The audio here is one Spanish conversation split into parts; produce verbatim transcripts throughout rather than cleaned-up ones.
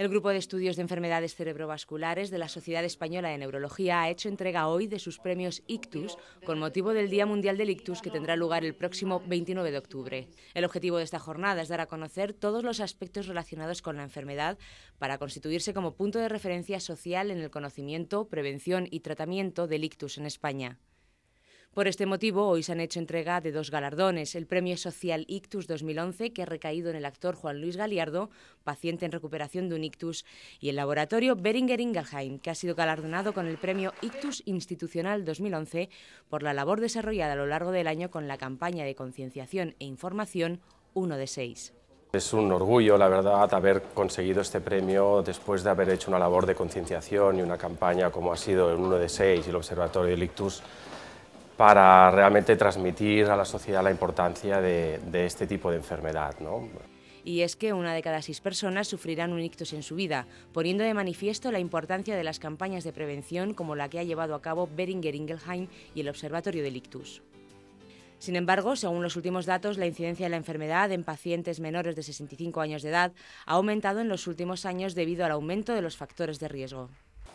El Grupo de Estudios de Enfermedades Cerebrovasculares de la Sociedad Española de Neurología ha hecho entrega hoy de sus premios Ictus con motivo del Día Mundial del Ictus, que tendrá lugar el próximo veintinueve de octubre. El objetivo de esta jornada es dar a conocer todos los aspectos relacionados con la enfermedad para constituirse como punto de referencia social en el conocimiento, prevención y tratamiento del ictus en España. Por este motivo, hoy se han hecho entrega de dos galardones, el Premio Social Ictus dos mil once, que ha recaído en el actor Juan Luis Galiardo, paciente en recuperación de un ictus, y el laboratorio Boehringer Ingelheim, que ha sido galardonado con el Premio Ictus Institucional dos mil once por la labor desarrollada a lo largo del año con la campaña de concienciación e información uno de seis. Es un orgullo, la verdad, haber conseguido este premio después de haber hecho una labor de concienciación y una campaña como ha sido el uno de seis y el Observatorio del Ictus, para realmente transmitir a la sociedad la importancia de, de este tipo de enfermedad, ¿no? Y es que una de cada seis personas sufrirán un ictus en su vida, poniendo de manifiesto la importancia de las campañas de prevención como la que ha llevado a cabo Boehringer Ingelheim y el Observatorio del Ictus. Sin embargo, según los últimos datos, la incidencia de la enfermedad en pacientes menores de sesenta y cinco años de edad ha aumentado en los últimos años debido al aumento de los factores de riesgo.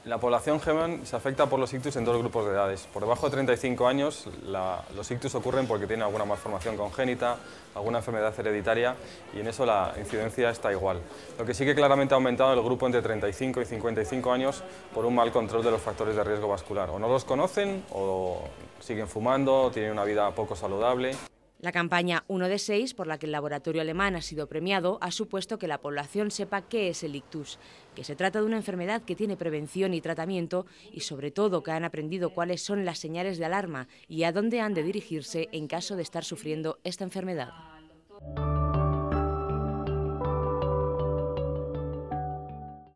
La población joven se afecta por los ictus en dos grupos de edades. Por debajo de treinta y cinco años, la, los ictus ocurren porque tienen alguna malformación congénita, alguna enfermedad hereditaria, y en eso la incidencia está igual. Lo que sí que claramente ha aumentado el grupo entre treinta y cinco y cincuenta y cinco años por un mal control de los factores de riesgo vascular. O no los conocen, o siguen fumando, o tienen una vida poco saludable. La campaña uno de seis, por la que el laboratorio alemán ha sido premiado, ha supuesto que la población sepa qué es el ictus, que se trata de una enfermedad que tiene prevención y tratamiento y, sobre todo, que han aprendido cuáles son las señales de alarma y a dónde han de dirigirse en caso de estar sufriendo esta enfermedad.